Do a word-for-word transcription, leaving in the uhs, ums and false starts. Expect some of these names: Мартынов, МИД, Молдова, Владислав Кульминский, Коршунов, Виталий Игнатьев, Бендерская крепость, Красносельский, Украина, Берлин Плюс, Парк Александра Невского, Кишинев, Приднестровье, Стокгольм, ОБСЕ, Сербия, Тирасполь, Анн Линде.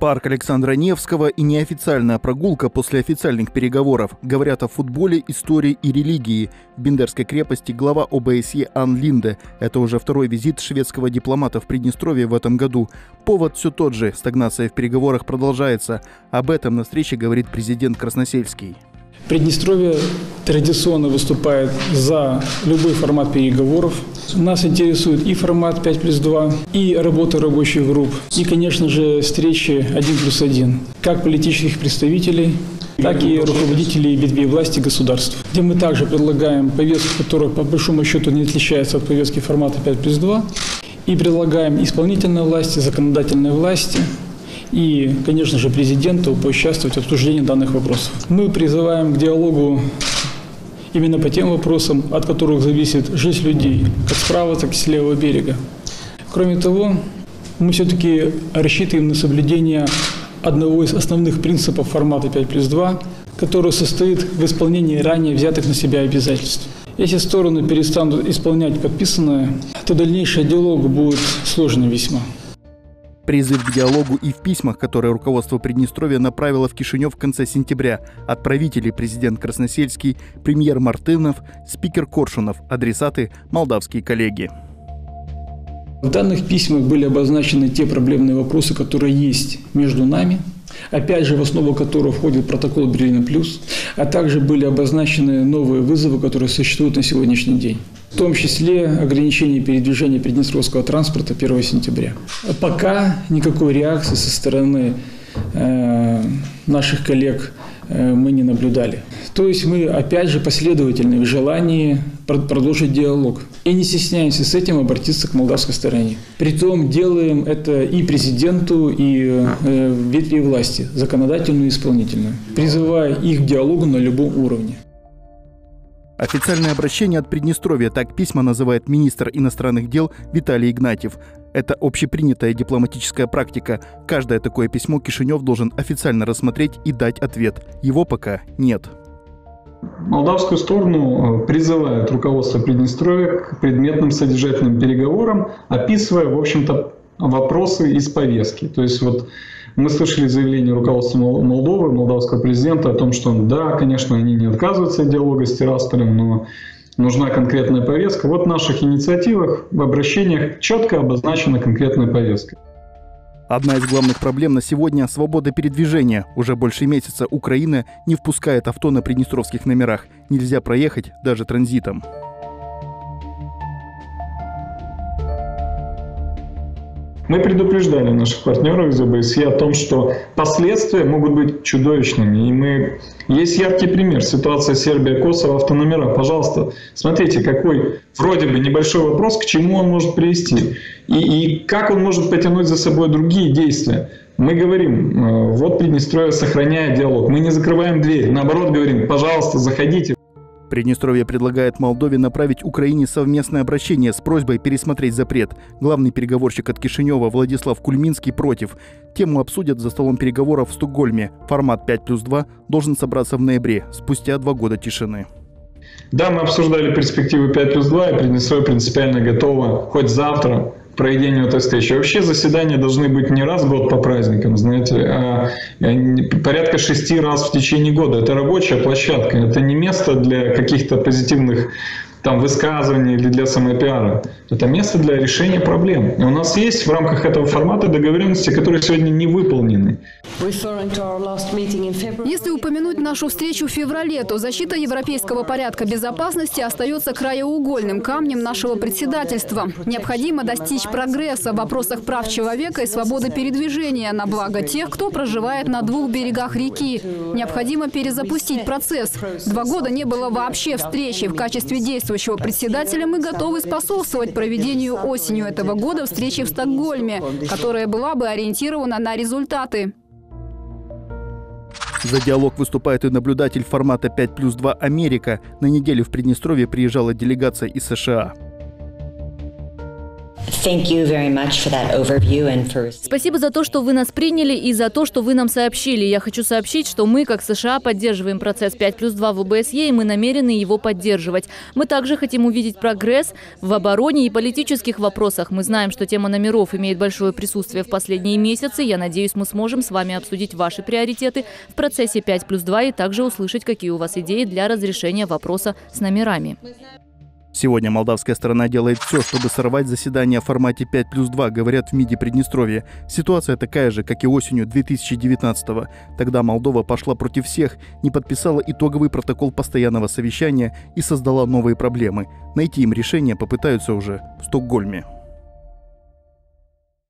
Парк Александра Невского и неофициальная прогулка после официальных переговоров говорят о футболе, истории и религии. В Бендерской крепости глава ОБСЕ Анн Линде. Это уже второй визит шведского дипломата в Приднестровье в этом году. Повод все тот же. Стагнация в переговорах продолжается. Об этом на встрече говорит президент Красносельский. Приднестровье традиционно выступает за любой формат переговоров. Нас интересует и формат пять плюс два, и работа рабочих групп, и, конечно же, встречи один плюс один, как политических представителей, так и руководителей ветвей власти государств, где мы также предлагаем повестку, которая по большому счету не отличается от повестки формата пять плюс два, и предлагаем исполнительной власти, законодательной власти, и, конечно же, президенту поучаствовать в обсуждении данных вопросов. Мы призываем к диалогу именно по тем вопросам, от которых зависит жизнь людей, как справа, так и с левого берега. Кроме того, мы все-таки рассчитываем на соблюдение одного из основных принципов формата пять плюс два, который состоит в исполнении ранее взятых на себя обязательств. Если стороны перестанут исполнять подписанное, то дальнейший диалог будет сложным весьма. Призыв к диалогу и в письмах, которые руководство Приднестровья направило в Кишинев в конце сентября. Отправители президент Красносельский, премьер Мартынов, спикер Коршунов, адресаты – молдавские коллеги. В данных письмах были обозначены те проблемные вопросы, которые есть между нами, опять же в основу которого входит протокол Берлин Плюс, а также были обозначены новые вызовы, которые существуют на сегодняшний день. В том числе ограничение передвижения приднестровского транспорта первого сентября. Пока никакой реакции со стороны э, наших коллег э, мы не наблюдали. То есть мы опять же последовательны в желании продолжить диалог. И не стесняемся с этим обратиться к молдавской стороне. Притом делаем это и президенту, и э, ветви власти, законодательную и исполнительную, призывая их к диалогу на любом уровне. Официальное обращение от Приднестровья, так письма называет министр иностранных дел Виталий Игнатьев. Это общепринятая дипломатическая практика. Каждое такое письмо Кишинев должен официально рассмотреть и дать ответ. Его пока нет. Молдавскую сторону призывает руководство Приднестровья к предметным содержательным переговорам, описывая, в общем-то, вопросы из повестки. То есть вот мы слышали заявление руководства Молдовы, молдавского президента о том, что да, конечно, они не отказываются от диалога с Тирасполем, но нужна конкретная повестка. Вот в наших инициативах, в обращениях четко обозначена конкретная повестка. Одна из главных проблем на сегодня – свобода передвижения. Уже больше месяца Украина не впускает авто на приднестровских номерах. Нельзя проехать даже транзитом. Мы предупреждали наших партнеров из ОБСЕ о том, что последствия могут быть чудовищными. И мы... Есть яркий пример. Ситуация Сербия-Косово, автономера. Пожалуйста, смотрите, какой вроде бы небольшой вопрос, к чему он может привести. И, и как он может потянуть за собой другие действия. Мы говорим, вот Приднестровье сохраняет диалог. Мы не закрываем дверь. Наоборот, говорим, пожалуйста, заходите. Приднестровье предлагает Молдове направить Украине совместное обращение с просьбой пересмотреть запрет. Главный переговорщик от Кишинева Владислав Кульминский против. Тему обсудят за столом переговоров в Стокгольме. Формат пять плюс два должен собраться в ноябре, спустя два года тишины. Да, мы обсуждали перспективы пять плюс два, и Приднестровье принципиально готово хоть завтра к проведению этой встречи. Вообще заседания должны быть не раз в год по праздникам, знаете, а порядка шести раз в течение года. Это рабочая площадка, это не место для каких-то позитивных там, высказываний или для самопиара. Это место для решения проблем. И у нас есть в рамках этого формата договоренности, которые сегодня не выполнены. Если упомянуть нашу встречу в феврале, то защита европейского порядка безопасности остается краеугольным камнем нашего председательства. Необходимо достичь прогресса в вопросах прав человека и свободы передвижения на благо тех, кто проживает на двух берегах реки. Необходимо перезапустить процесс. Два года не было вообще встречи. В качестве действующего председателя мы готовы способствовать проведению осенью этого года встречи в Стокгольме, которая была бы ориентирована на результаты. За диалог выступает и наблюдатель формата пять плюс два «Америка». На неделю в Приднестровье приезжала делегация из США. Спасибо за то, что вы нас приняли, и за то, что вы нам сообщили. Я хочу сообщить, что мы, как США, поддерживаем процесс пять плюс два в ОБСЕ, и мы намерены его поддерживать. Мы также хотим увидеть прогресс в обороне и политических вопросах. Мы знаем, что тема номеров имеет большое присутствие в последние месяцы. Я надеюсь, мы сможем с вами обсудить ваши приоритеты в процессе пять плюс два и также услышать, какие у вас идеи для разрешения вопроса с номерами. Сегодня молдавская сторона делает все, чтобы сорвать заседание в формате пять плюс два, говорят в МИДе Приднестровья. Ситуация такая же, как и осенью две тысячи девятнадцатого. Тогда Молдова пошла против всех, не подписала итоговый протокол постоянного совещания и создала новые проблемы. Найти им решение попытаются уже в Стокгольме.